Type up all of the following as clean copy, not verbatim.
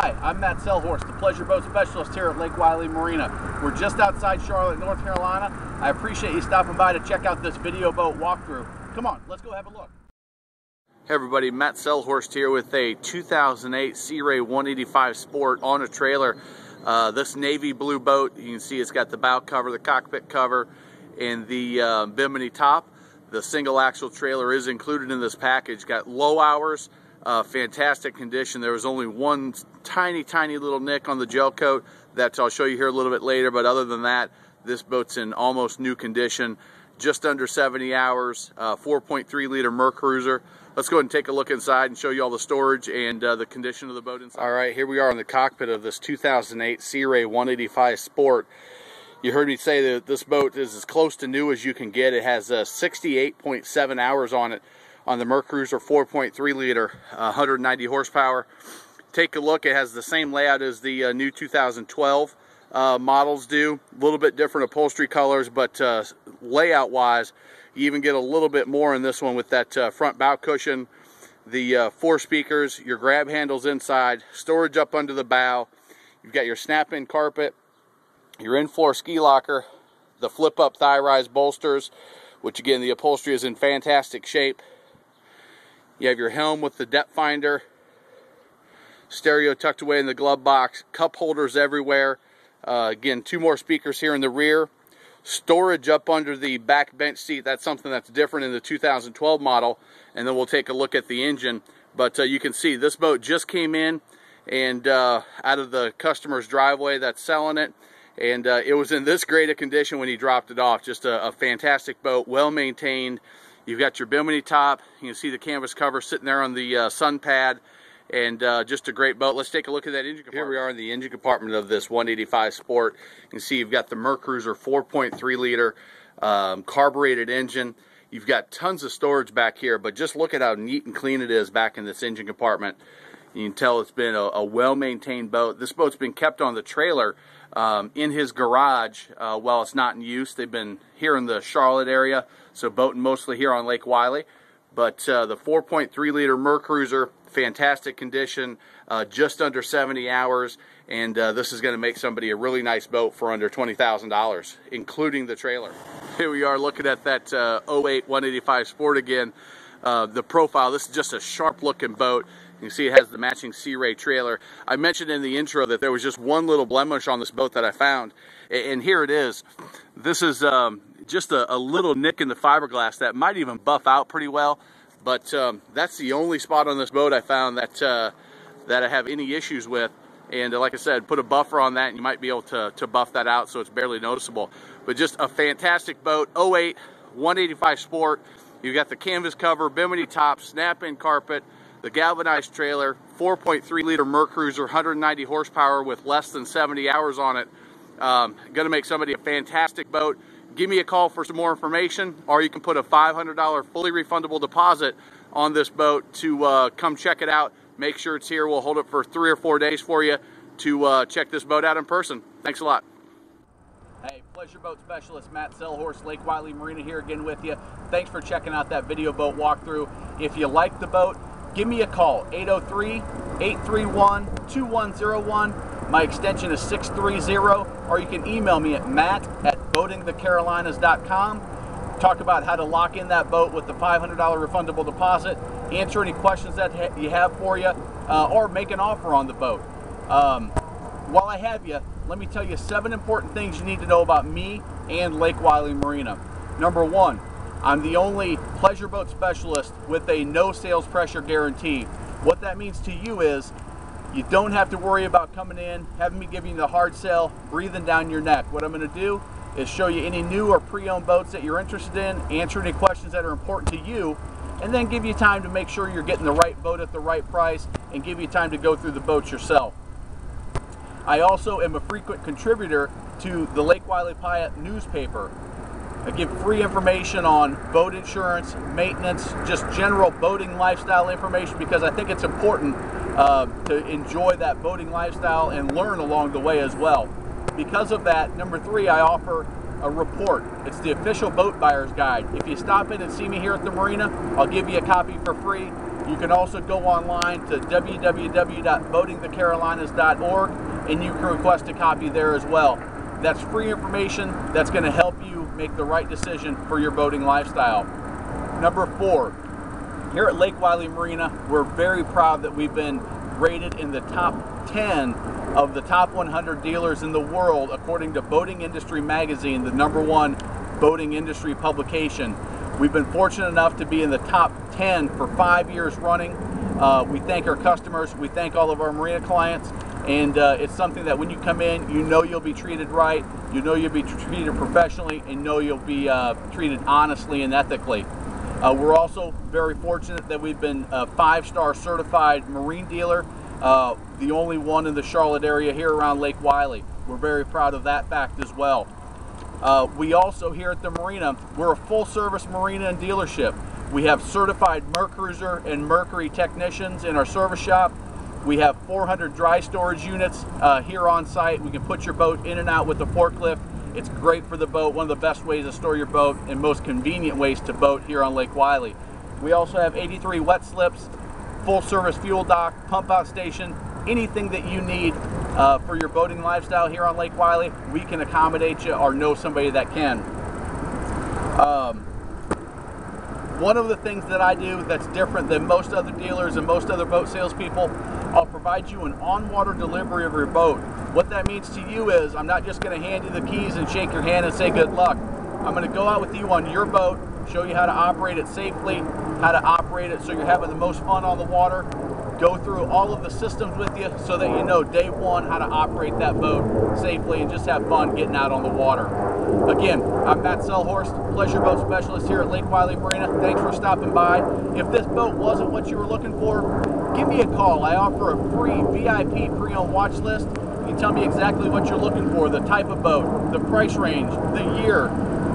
Hi, I'm Matt Sellhorst, the pleasure boat specialist here at Lake Wylie Marina. We're just outside Charlotte, North Carolina. I appreciate you stopping by to check out this video boat walkthrough. Come on, let's go have a look. Hey everybody, Matt Sellhorst here with a 2008 Sea Ray 185 Sport on a trailer. This navy blue boat, you can see it's got the bow cover, the cockpit cover, and the bimini top. The single axle trailer is included in this package. Got low hours, fantastic condition. There was only one tiny little nick on the gel coat that I'll show you here a little bit later, but other than that, this boat's in almost new condition. Just under 70 hours, 4.3 liter MerCruiser. Let's go ahead and take a look inside and show you all the storage and the condition of the boat inside. All right, here we are in the cockpit of this 2008 Sea Ray 185 Sport. You heard me say that this boat is as close to new as you can get. It has 68.7 hours on it. On the MerCruiser 4.3 liter, 190 horsepower. Take a look, it has the same layout as the new 2012 models do. A little bit different upholstery colors, but layout-wise, you even get a little bit more in this one with that front bow cushion, the four speakers, your grab handles inside, storage up under the bow. You've got your snap-in carpet, your in-floor ski locker, the flip-up thigh-rise bolsters, which again, the upholstery is in fantastic shape. You have your helm with the depth finder, stereo tucked away in the glove box, cup holders everywhere. Again, two more speakers here in the rear. Storage up under the back bench seat. That's something that's different in the 2012 model. And then we'll take a look at the engine. But you can see this boat just came in and out of the customer's driveway that's selling it. And it was in this great a condition when he dropped it off. Just a fantastic boat, well maintained. You've got your bimini top, you can see the canvas cover sitting there on the sun pad, and just a great boat. Let's take a look at that engine compartment. Here we are in the engine compartment of this 185 Sport. You can see you've got the MerCruiser 4.3 liter carbureted engine. You've got tons of storage back here, but just look at how neat and clean it is back in this engine compartment. You can tell it's been a well-maintained boat. This boat's been kept on the trailer in his garage while it's not in use. They've been here in the Charlotte area, so boating mostly here on Lake Wylie. But the 4.3 liter MerCruiser, fantastic condition, just under 70 hours, and this is going to make somebody a really nice boat for under $20,000, including the trailer. Here we are looking at that 08 185 Sport again. The profile, this is just a sharp looking boat. You can see it has the matching Sea Ray trailer. I mentioned in the intro that there was just one little blemish on this boat that I found, and here it is. This is just a little nick in the fiberglass that might even buff out pretty well, but that's the only spot on this boat I found that I have any issues with. And like I said, put a buffer on that and you might be able to buff that out so it's barely noticeable. But just a fantastic boat, 08 185 Sport. You've got the canvas cover, bimini top, snap-in carpet, the galvanized trailer, 4.3 liter MerCruiser, 190 horsepower with less than 70 hours on it. Gonna make somebody a fantastic boat. Give me a call for some more information, or you can put a $500 fully refundable deposit on this boat to come check it out. Make sure it's here. We'll hold it for 3 or 4 days for you to check this boat out in person. Thanks a lot. Hey, pleasure boat specialist Matt Sellhorst, Lake Wylie Marina here again with you. Thanks for checking out that video boat walkthrough. If you like the boat, give me a call, 803-831-2101. My extension is 630, or you can email me at matt@boatingthecarolinas.com. Talk about how to lock in that boat with the $500 refundable deposit, answer any questions that you have for you, or make an offer on the boat. While I have you, let me tell you 7 important things you need to know about me and Lake Wylie Marina. Number 1, I'm the only pleasure boat specialist with a no sales pressure guarantee. What that means to you is you don't have to worry about coming in, having me giving you the hard sell, breathing down your neck. What I'm going to do is show you any new or pre-owned boats that you're interested in, answer any questions that are important to you, and then give you time to make sure you're getting the right boat at the right price and give you time to go through the boats yourself. I also am a frequent contributor to the Lake Wylie Pilot newspaper. I give free information on boat insurance, maintenance, just general boating lifestyle information, because I think it's important to enjoy that boating lifestyle and learn along the way as well. Because of that, number 3, I offer a report. It's the official boat buyer's guide. If you stop in and see me here at the marina, I'll give you a copy for free. You can also go online to www.boatingthecarolinas.org and you can request a copy there as well. That's free information that's going to help you make the right decision for your boating lifestyle. Number 4, here at Lake Wylie Marina, we're very proud that we've been rated in the top 10 of the top 100 dealers in the world according to Boating Industry Magazine, the #1 boating industry publication. We've been fortunate enough to be in the top 10 for 5 years running. We thank our customers, we thank all of our marina clients, and it's something that when you come in, you know you'll be treated right, you know you'll be treated professionally, and know you'll be treated honestly and ethically. We're also very fortunate that we've been a 5-star certified marine dealer, the only one in the Charlotte area here around Lake Wylie. We're very proud of that fact as well. We also here at the marina, we're a full-service marina and dealership. We have certified MerCruiser and Mercury technicians in our service shop. We have 400 dry storage units here on site. We can put your boat in and out with the forklift. It's great for the boat, one of the best ways to store your boat and most convenient ways to boat here on Lake Wylie. We also have 83 wet slips, full-service fuel dock, pump-out station, anything that you need for your boating lifestyle here on Lake Wylie, we can accommodate you or know somebody that can. One of the things that I do that's different than most other dealers and most other boat salespeople, I'll provide you an on-water delivery of your boat. What that means to you is I'm not just going to hand you the keys and shake your hand and say good luck. I'm going to go out with you on your boat, show you how to operate it safely, how to operate it so you're having the most fun on the water, go through all of the systems with you so that you know day one how to operate that boat safely and just have fun getting out on the water. Again, I'm Matt Sellhorst, Pleasure Boat Specialist here at Lake Wylie Marina. Thanks for stopping by. If this boat wasn't what you were looking for, give me a call. I offer a free VIP pre-owned watch list. You can tell me exactly what you're looking for, the type of boat, the price range, the year,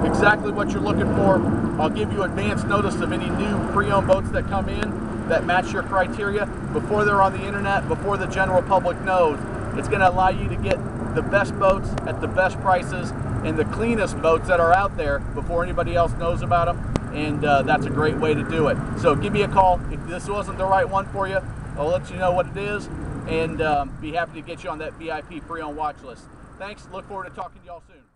exactly what you're looking for. I'll give you advance notice of any new pre-owned boats that come in that match your criteria before they're on the internet, before the general public knows. It's going to allow you to get the best boats at the best prices and the cleanest boats that are out there before anybody else knows about them, and that's a great way to do it. So give me a call. If this wasn't the right one for you, I'll let you know what it is, and be happy to get you on that VIP pre-owned watch list. Thanks. Look forward to talking to y'all soon.